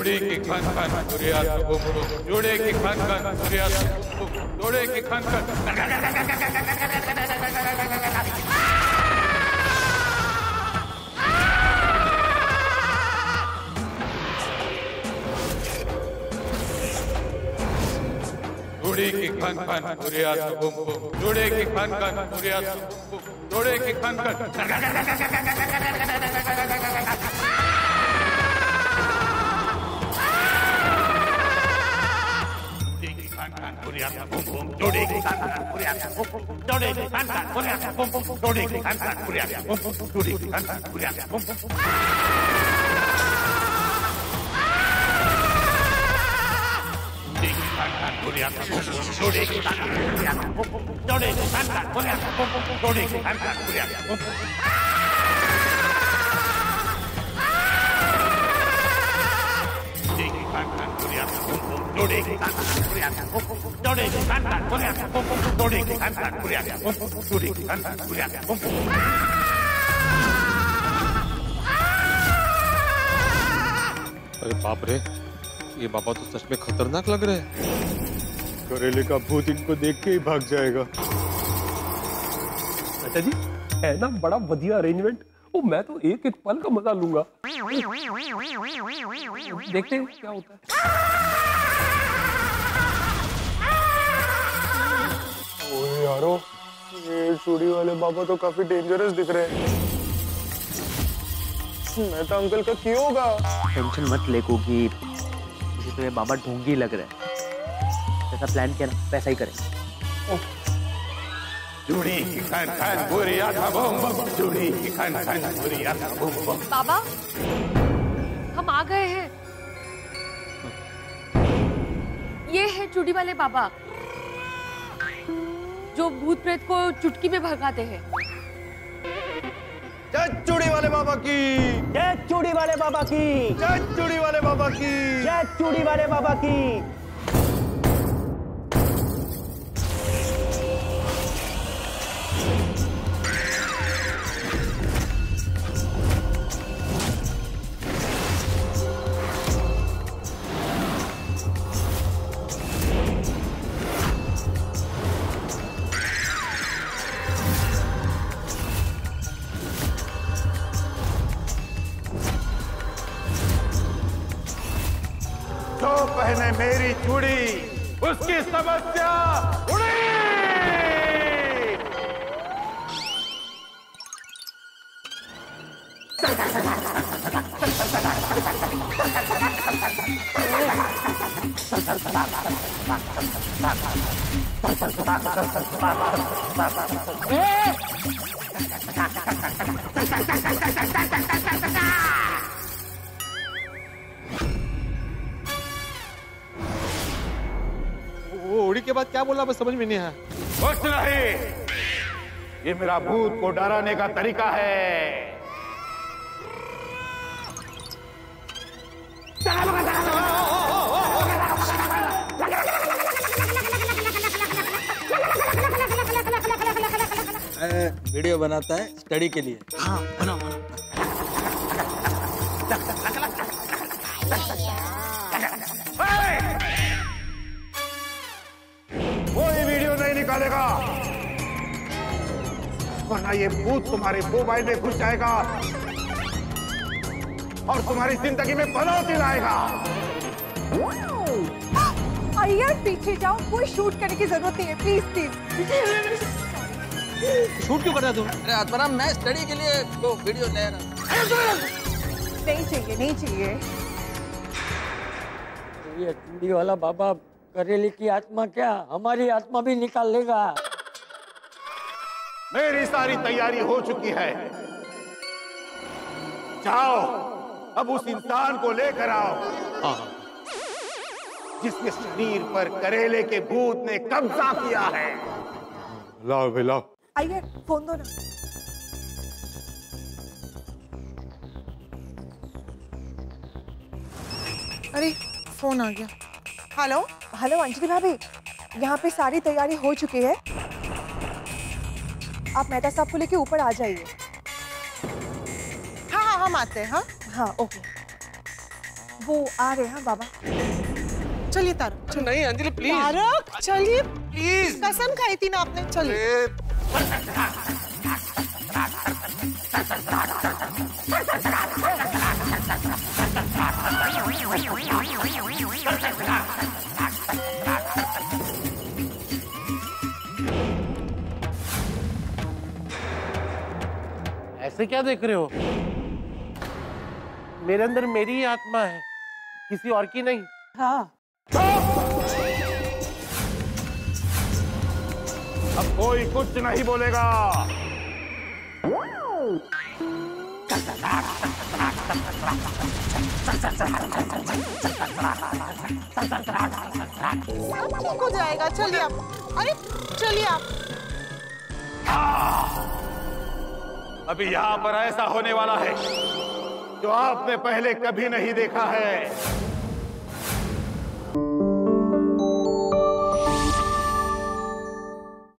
जोड़े के खन खन सूर्या जोड़े के खन खन सूर्या जोड़े के खन खन जोड़े के खन खन सूर्या जोड़े के खन खन सूर्या जोड़े के खन खन अरे बाप रे, ये बाबा तो सच में खतरनाक लग रहे हैं। करेले का भूत इनको देख के ही भाग जाएगा। अच्छा जी, है ना बड़ा बढ़िया अरेंजमेंट। ओ मैं तो एक एक पल का मजा लूंगा। देखते हैं क्या होता है। ओए यारो, ये चूड़ी वाले बाबा तो काफी डेंजरस दिख रहे हैं। मेहता अंकल का क्यों होगा? टेंशन मत ले कोगी, ये तो ये बाबा ढोंगी लग रहे हैं। जैसा प्लान किया ना वैसा ही करें। बाबा हम आ गए हैं। ये है चूड़ी वाले बाबा जो भूत प्रेत को चुटकी में भगाते हैं। जय चूड़ी वाले बाबा की जय, चूड़ी वाले बाबा की जय, चूड़ी वाले बाबा की जय, चूड़ी वाले बाबा की। मेरी चूड़ी उसकी समस्या उड़ी। के बाद क्या बोला बस समझ में नहीं है। कुछ नहीं, ये मेरा भूत को डराने का तरीका है। वीडियो बनाता है स्टडी के लिए। हाँ बनाओ बनाओ। निकालेगा वरना ये भूत तुम्हारे मोबाइल में घुस जाएगा और तुम्हारी जिंदगी में बदलाव लाएगा। यार पीछे जाओ, कोई शूट करने की जरूरत नहीं है। प्लीज प्लीज शूट क्यों कर रहा तुम? अरे आत्माराम मैं स्टडी के लिए वो वीडियो ले रहा। नहीं चाहिए नहीं चाहिए। ये चूड़ी वाला बाबा करेले की आत्मा क्या हमारी आत्मा भी निकाल लेगा। मेरी सारी तैयारी हो चुकी है। जाओ अब उस इंसान को लेकर आओ जिसके शरीर पर करेले के भूत ने कब्जा किया है। लाओ भाई लाओ। आइए फोन दो ना। अरे फोन आ गया। हेलो हेलो अंजलि भाभी, यहाँ पे सारी तैयारी हो चुकी है। आप मेहता साहब को लेके ऊपर आ जाइए। हाँ हाँ हम आते हैं। हाँ हाँ ओके। वो आ रहे हैं बाबा। चलिए तारक। नहीं अंजलि प्लीज। तारक चलिए प्लीज। कसम खाई थी ना आपने, चलिए। ऐसे क्या देख रहे हो? मेरे अंदर मेरी ही आत्मा है, किसी और की नहीं। हाँ। अब कोई कुछ नहीं बोलेगा। ठीक हो जाएगा। चलिए आप, अरे चलिए आप। अभी यहाँ पर ऐसा होने वाला है जो आपने पहले कभी नहीं देखा है।